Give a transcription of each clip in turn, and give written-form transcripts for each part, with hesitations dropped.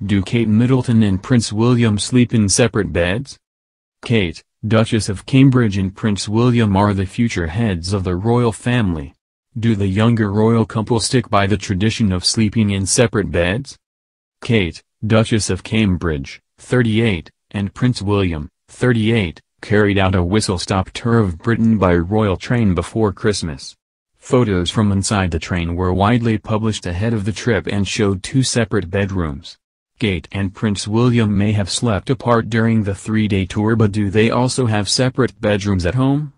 Do Kate Middleton and Prince William sleep in separate beds? Kate, Duchess of Cambridge, and Prince William are the future heads of the royal family. Do the younger royal couple stick by the tradition of sleeping in separate beds? Kate, Duchess of Cambridge, 38, and Prince William, 38, carried out a whistle-stop tour of Britain by royal train before Christmas. Photos from inside the train were widely published ahead of the trip and showed two separate bedrooms. Kate and Prince William may have slept apart during the three-day tour, but do they also have separate bedrooms at home?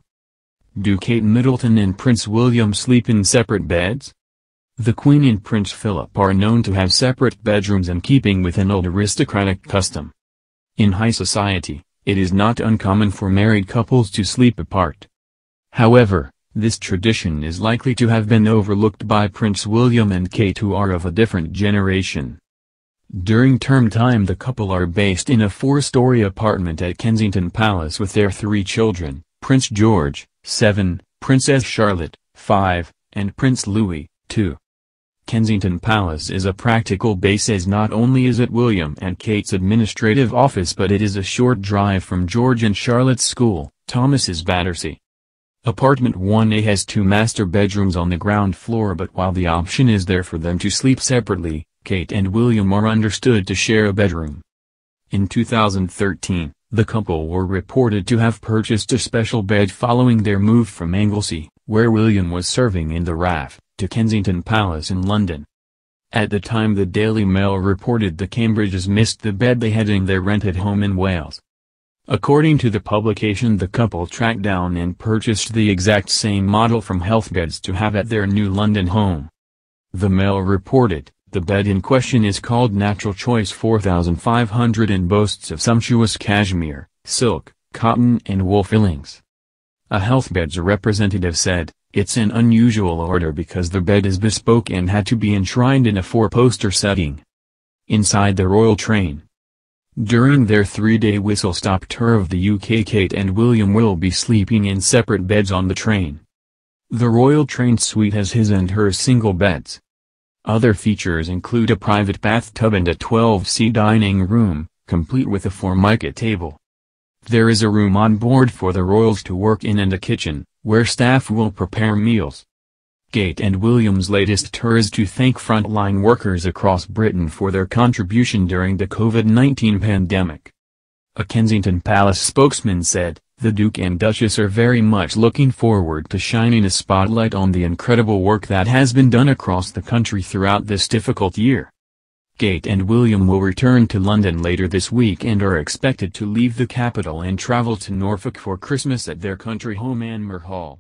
Do Kate Middleton and Prince William sleep in separate beds? The Queen and Prince Philip are known to have separate bedrooms in keeping with an old aristocratic custom. In high society, it is not uncommon for married couples to sleep apart. However, this tradition is likely to have been overlooked by Prince William and Kate, who are of a different generation. During term time, the couple are based in a four-story apartment at Kensington Palace with their three children, Prince George, 7, Princess Charlotte, 5, and Prince Louis, 2. Kensington Palace is a practical base, as not only is it William and Kate's administrative office, but it is a short drive from George and Charlotte's school, Thomas's Battersea. Apartment 1A has two master bedrooms on the ground floor, but while the option is there for them to sleep separately, Kate and William are understood to share a bedroom. In 2013, the couple were reported to have purchased a special bed following their move from Anglesey, where William was serving in the RAF, to Kensington Palace in London. At the time, the Daily Mail reported the Cambridges missed the bed they had in their rented home in Wales. According to the publication, the couple tracked down and purchased the exact same model from HealthBeds to have at their new London home. The Mail reported, "The bed in question is called Natural Choice 4,500 and boasts of sumptuous cashmere, silk, cotton and wool fillings." A HealthBeds representative said, "It's an unusual order because the bed is bespoke and had to be enshrined in a four-poster setting." Inside the royal train. During their three-day whistle-stop tour of the UK, Kate and William will be sleeping in separate beds on the train. The royal train suite has his and her single beds. Other features include a private bathtub and a 12-seat dining room, complete with a formica table. There is a room on board for the royals to work in and a kitchen, where staff will prepare meals. Kate and William's latest tour is to thank frontline workers across Britain for their contribution during the COVID-19 pandemic. A Kensington Palace spokesman said, "The Duke and Duchess are very much looking forward to shining a spotlight on the incredible work that has been done across the country throughout this difficult year." Kate and William will return to London later this week and are expected to leave the capital and travel to Norfolk for Christmas at their country home Anmer Hall.